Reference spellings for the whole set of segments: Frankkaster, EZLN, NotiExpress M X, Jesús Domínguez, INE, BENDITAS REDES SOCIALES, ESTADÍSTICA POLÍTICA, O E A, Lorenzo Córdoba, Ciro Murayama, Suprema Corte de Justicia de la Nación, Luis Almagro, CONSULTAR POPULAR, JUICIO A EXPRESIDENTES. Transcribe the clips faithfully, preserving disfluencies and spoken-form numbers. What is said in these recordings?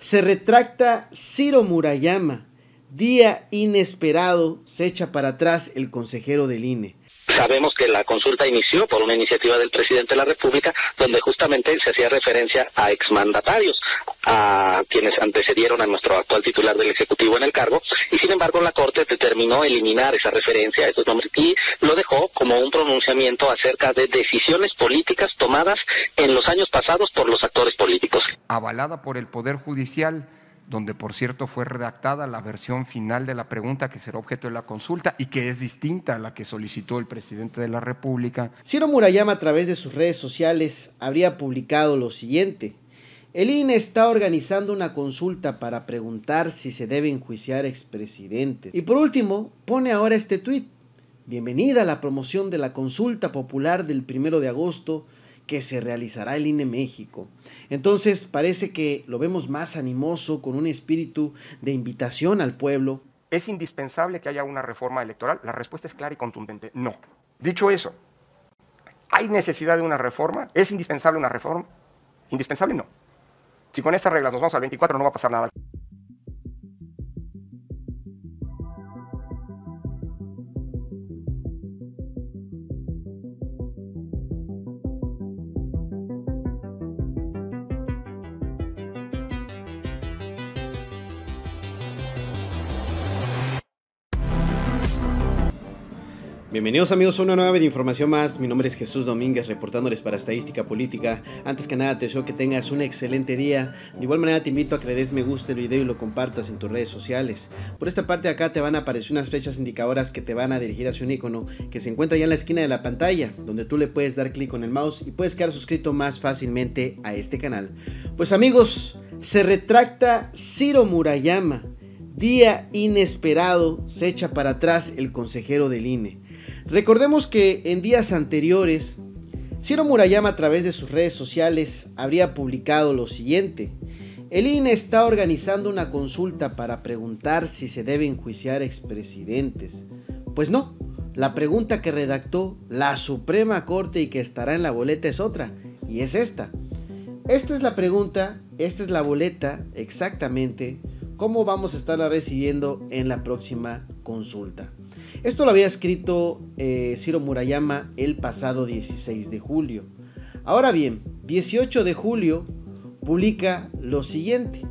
Se retracta Ciro Murayama. Día inesperado, se echa para atrás el consejero del I N E. Sabemos que la consulta inició por una iniciativa del presidente de la República, donde justamente se hacía referencia a exmandatarios, a quienes antecedieron a nuestro actual titular del Ejecutivo en el cargo, y sin embargo la Corte determinó eliminar esa referencia a estos nombres y lo dejó como un pronunciamiento acerca de decisiones políticas tomadas en los años pasados por los actores políticos. Avalada por el Poder Judicial, donde por cierto fue redactada la versión final de la pregunta que será objeto de la consulta y que es distinta a la que solicitó el presidente de la República. Ciro Murayama, a través de sus redes sociales, habría publicado lo siguiente: el I N E está organizando una consulta para preguntar si se debe enjuiciar expresidentes. Y por último, pone ahora este tuit: bienvenida a la promoción de la consulta popular del primero de agosto, que se realizará el I N E México. Entonces parece que lo vemos más animoso, con un espíritu de invitación al pueblo. ¿Es indispensable que haya una reforma electoral? La respuesta es clara y contundente: no. Dicho eso, ¿hay necesidad de una reforma? ¿Es indispensable una reforma? Indispensable no. Si con estas reglas nos vamos al veinticuatro, no va a pasar nada. Bienvenidos amigos a una nueva de información más. Mi nombre es Jesús Domínguez, reportándoles para Estadística Política. Antes que nada te deseo que tengas un excelente día. De igual manera te invito a que le des me gusta al video y lo compartas en tus redes sociales. Por esta parte de acá te van a aparecer unas flechas indicadoras que te van a dirigir hacia un icono que se encuentra ya en la esquina de la pantalla, donde tú le puedes dar clic con el mouse y puedes quedar suscrito más fácilmente a este canal. Pues amigos, se retracta Ciro Murayama. Día inesperado, se echa para atrás el consejero del I N E. Recordemos que en días anteriores, Ciro Murayama, a través de sus redes sociales, habría publicado lo siguiente: el I N E está organizando una consulta para preguntar si se debe enjuiciar expresidentes. Pues no, la pregunta que redactó la Suprema Corte y que estará en la boleta es otra, y es esta. Esta es la pregunta, esta es la boleta, exactamente cómo vamos a estarla recibiendo en la próxima consulta. Esto lo había escrito eh, Ciro Murayama el pasado dieciséis de julio. Ahora bien, dieciocho de julio publica lo siguiente: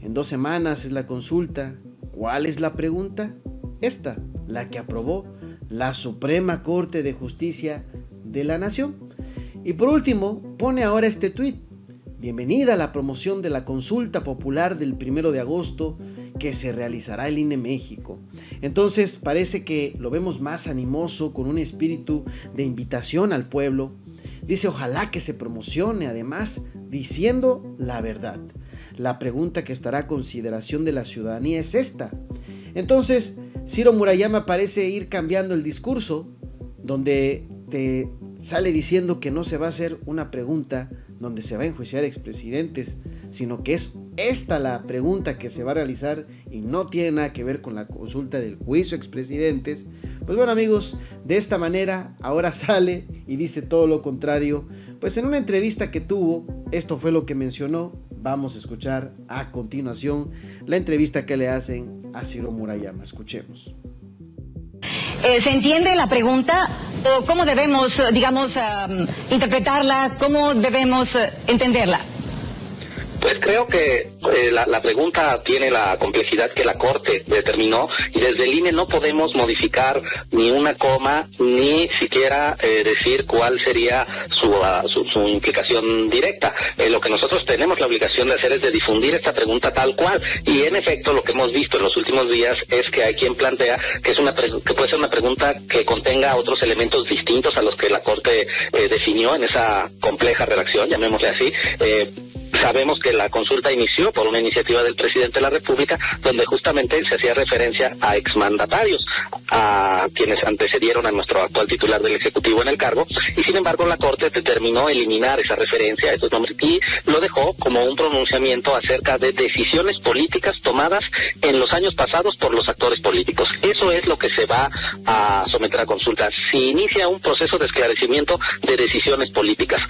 en dos semanas es la consulta. ¿Cuál es la pregunta? Esta, la que aprobó la Suprema Corte de Justicia de la Nación. Y por último, pone ahora este tuit: bienvenida a la promoción de la consulta popular del primero de agosto, que se realizará el I N E México. Entonces parece que lo vemos más animoso, con un espíritu de invitación al pueblo. Dice: ojalá que se promocione, además diciendo la verdad. La pregunta que estará a consideración de la ciudadanía es esta. Entonces Ciro Murayama parece ir cambiando el discurso, donde te sale diciendo que no se va a hacer una pregunta donde se va a enjuiciar expresidentes, sino que es esta la pregunta que se va a realizar y no tiene nada que ver con la consulta del juicio expresidentes. Pues bueno amigos, de esta manera ahora sale y dice todo lo contrario. Pues en una entrevista que tuvo, esto fue lo que mencionó. Vamos a escuchar a continuación la entrevista que le hacen a Ciro Murayama. Escuchemos. Eh, ¿Se entiende la pregunta? ¿O cómo debemos, digamos, um, interpretarla? ¿Cómo debemos uh, entenderla? Pues creo que eh, la, la pregunta tiene la complejidad que la Corte determinó, y desde el I N E no podemos modificar ni una coma, ni siquiera eh, decir cuál sería su, uh, su, su implicación directa. Eh, lo que nosotros tenemos la obligación de hacer es de difundir esta pregunta tal cual, y en efecto lo que hemos visto en los últimos días es que hay quien plantea que es una pre que puede ser una pregunta que contenga otros elementos distintos a los que la Corte eh, definió en esa compleja redacción, llamémosle así. eh, Sabemos que la consulta inició por una iniciativa del presidente de la República, donde justamente se hacía referencia a exmandatarios, a quienes antecedieron a nuestro actual titular del Ejecutivo en el cargo, y sin embargo la Corte determinó eliminar esa referencia a estos nombres y lo dejó como un pronunciamiento acerca de decisiones políticas tomadas en los años pasados por los actores políticos. Eso es lo que se va a someter a consulta. Se inicia un proceso de esclarecimiento de decisiones políticas.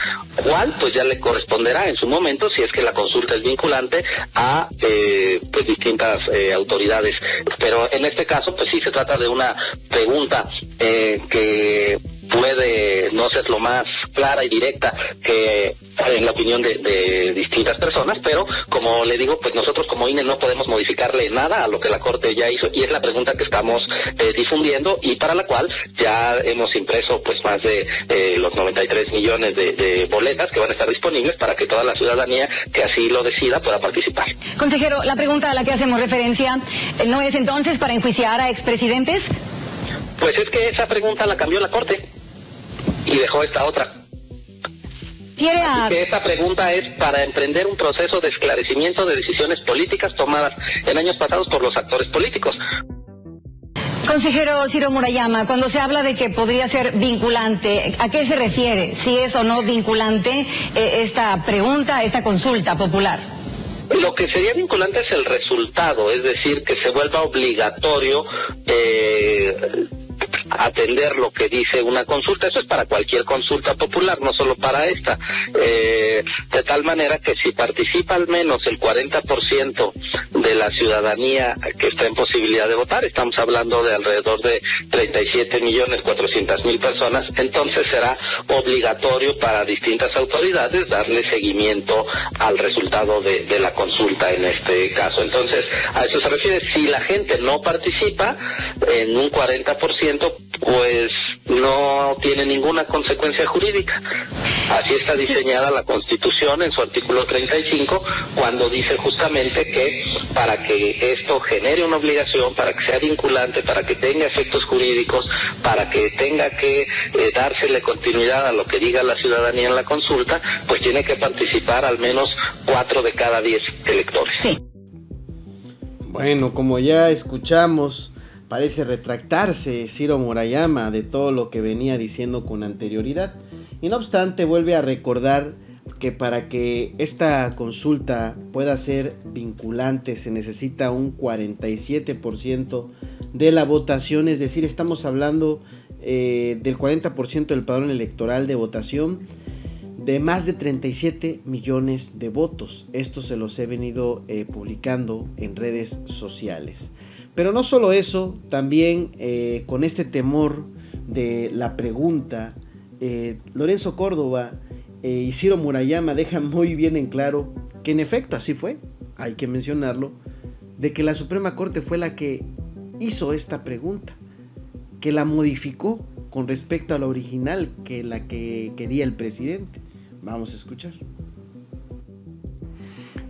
¿Cuál? Pues ya le corresponderá en su momento, si es que la consulta es vinculante a eh, pues distintas eh, autoridades. Pero en este caso, pues sí se trata de una pregunta eh, que puede no ser lo más clara y directa que en la opinión de, de distintas personas, pero como le digo, pues nosotros como I N E no podemos modificarle nada a lo que la Corte ya hizo, y es la pregunta que estamos eh, difundiendo y para la cual ya hemos impreso pues más de eh, los noventa y tres millones de, de boletas que van a estar disponibles para que toda la ciudadanía que así lo decida pueda participar. Consejero, la pregunta a la que hacemos referencia no es entonces para enjuiciar a expresidentes. Pues es que esa pregunta la cambió la Corte y dejó esta otra. Así que esta pregunta es para emprender un proceso de esclarecimiento de decisiones políticas tomadas en años pasados por los actores políticos. Consejero Ciro Murayama, cuando se habla de que podría ser vinculante, ¿a qué se refiere? ¿Si es o no vinculante eh, esta pregunta, esta consulta popular? Lo que sería vinculante es el resultado, es decir, que se vuelva obligatorio eh, atender lo que dice una consulta. Eso es para cualquier consulta popular, no solo para esta, eh, de tal manera que si participa al menos el cuarenta por ciento de la ciudadanía que está en posibilidad de votar, estamos hablando de alrededor de treinta y siete millones cuatrocientas mil personas, entonces será obligatorio para distintas autoridades darle seguimiento al resultado de, de la consulta en este caso. Entonces, a eso se refiere. Si la gente no participa en un cuarenta por ciento, pues no tiene ninguna consecuencia jurídica. Así está diseñada sí. la Constitución en su artículo treinta y cinco, cuando dice justamente que para que esto genere una obligación, para que sea vinculante, para que tenga efectos jurídicos, para que tenga que eh, dársele continuidad a lo que diga la ciudadanía en la consulta, pues tiene que participar al menos cuatro de cada diez electores. Sí. Bueno, como ya escuchamos, parece retractarse Ciro Murayama de todo lo que venía diciendo con anterioridad, y no obstante vuelve a recordar que para que esta consulta pueda ser vinculante se necesita un cuarenta y siete por ciento de la votación, es decir, estamos hablando eh, del cuarenta por ciento del padrón electoral de votación de más de treinta y siete millones de votos. Esto se los he venido eh, publicando en redes sociales. Pero no solo eso, también eh, con este temor de la pregunta, eh, Lorenzo Córdoba eh, y Ciro Murayama dejan muy bien en claro que en efecto así fue, hay que mencionarlo, de que la Suprema Corte fue la que hizo esta pregunta, que la modificó con respecto a la original, que la que quería el presidente. Vamos a escuchar.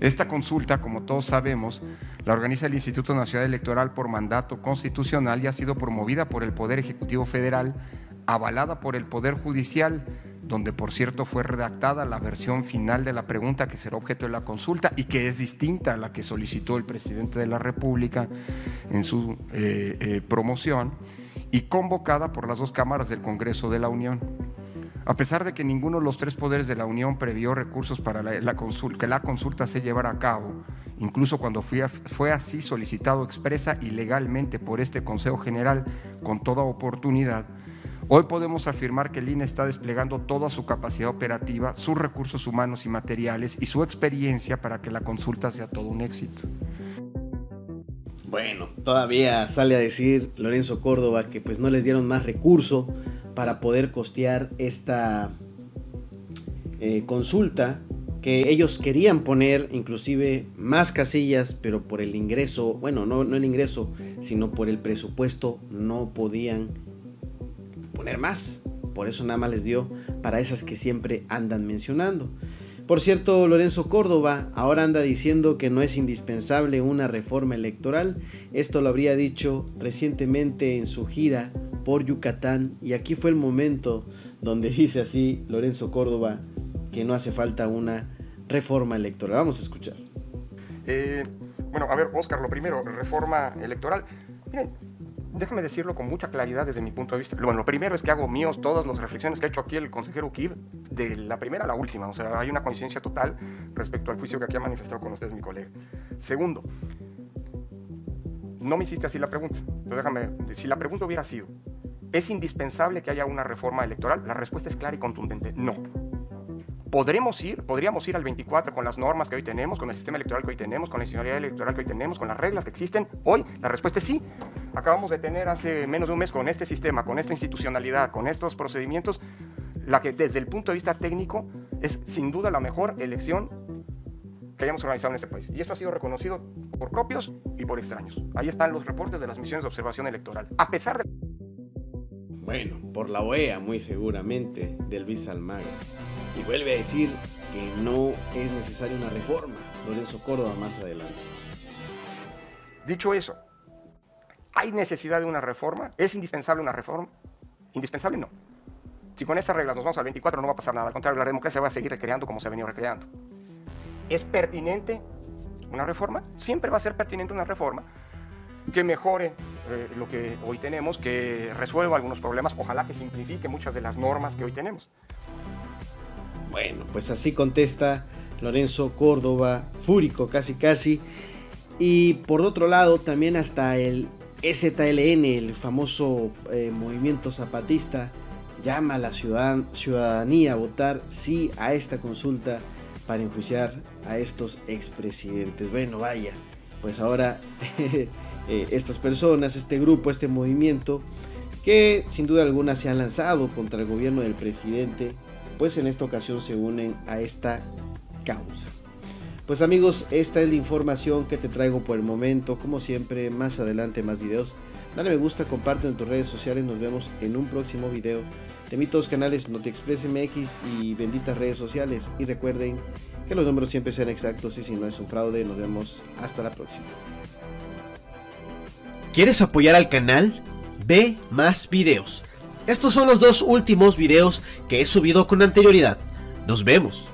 Esta consulta, como todos sabemos, la organiza el Instituto Nacional Electoral por mandato constitucional y ha sido promovida por el Poder Ejecutivo Federal, avalada por el Poder Judicial, donde por cierto fue redactada la versión final de la pregunta que será objeto de la consulta y que es distinta a la que solicitó el presidente de la República en su eh, eh, promoción, y convocada por las dos cámaras del Congreso de la Unión. A pesar de que ninguno de los tres poderes de la Unión previó recursos para la, la consulta, que la consulta se llevara a cabo, incluso cuando fue, fue así solicitado expresa y legalmente por este Consejo General con toda oportunidad, hoy podemos afirmar que el I N E está desplegando toda su capacidad operativa, sus recursos humanos y materiales y su experiencia para que la consulta sea todo un éxito. Bueno, todavía sale a decir Lorenzo Córdoba que pues no les dieron más recurso para poder costear esta eh, consulta, que ellos querían poner inclusive más casillas, pero por el ingreso, bueno, no, no el ingreso, sino por el presupuesto no podían poner más. Por eso nada más les dio para esas que siempre andan mencionando. Por cierto, Lorenzo Córdoba ahora anda diciendo que no es indispensable una reforma electoral. Esto lo habría dicho recientemente en su gira por Yucatán, y aquí fue el momento donde dice así Lorenzo Córdoba que no hace falta una reforma electoral. Vamos a escuchar. Eh, bueno, a ver, Óscar, lo primero, reforma electoral. Miren, déjame decirlo con mucha claridad desde mi punto de vista. Bueno, lo primero es que hago míos todas las reflexiones que ha hecho aquí el consejero Uquid, de la primera a la última. O sea, hay una coincidencia total respecto al juicio que aquí ha manifestado con ustedes mi colega. Segundo, no me hiciste así la pregunta. Entonces déjame, si la pregunta hubiera sido, ¿es indispensable que haya una reforma electoral? La respuesta es clara y contundente, no. ¿Podremos ir? ¿Podríamos ir al veinticuatro con las normas que hoy tenemos, con el sistema electoral que hoy tenemos, con la institucionalidad electoral que hoy tenemos, con las reglas que existen hoy? La respuesta es sí. Acabamos de tener hace menos de un mes con este sistema, con esta institucionalidad, con estos procedimientos, la que desde el punto de vista técnico es sin duda la mejor elección que hayamos organizado en este país. Y esto ha sido reconocido por propios y por extraños. Ahí están los reportes de las misiones de observación electoral. A pesar de... Bueno, por la O E A muy seguramente, de Luis Almagro. Y vuelve a decir que no es necesaria una reforma, Lorenzo Córdoba más adelante. Dicho eso, ¿hay necesidad de una reforma? ¿Es indispensable una reforma? Indispensable no. Si con estas reglas nos vamos al veinticuatro no va a pasar nada, al contrario, la democracia va a seguir recreando como se ha venido recreando. ¿Es pertinente una reforma? Siempre va a ser pertinente una reforma que mejore eh, lo que hoy tenemos, que resuelva algunos problemas, ojalá que simplifique muchas de las normas que hoy tenemos. Bueno, pues así contesta Lorenzo Córdoba, fúrico casi casi. Y por otro lado también hasta el E Z L N, el famoso eh, movimiento zapatista, llama a la ciudadan ciudadanía a votar sí a esta consulta para enjuiciar a estos expresidentes. Bueno, vaya, pues ahora eh, estas personas, este grupo, este movimiento, que sin duda alguna se han lanzado contra el gobierno del presidente, pues en esta ocasión se unen a esta causa. Pues amigos, esta es la información que te traigo por el momento. Como siempre, más adelante más videos. Dale me gusta, comparte en tus redes sociales. Nos vemos en un próximo video. Te invito a los canales NotiExpress M X y Benditas Redes Sociales. Y recuerden que los números siempre sean exactos y si no es un fraude. Nos vemos hasta la próxima. ¿Quieres apoyar al canal? Ve más videos. Estos son los dos últimos videos que he subido con anterioridad. Nos vemos.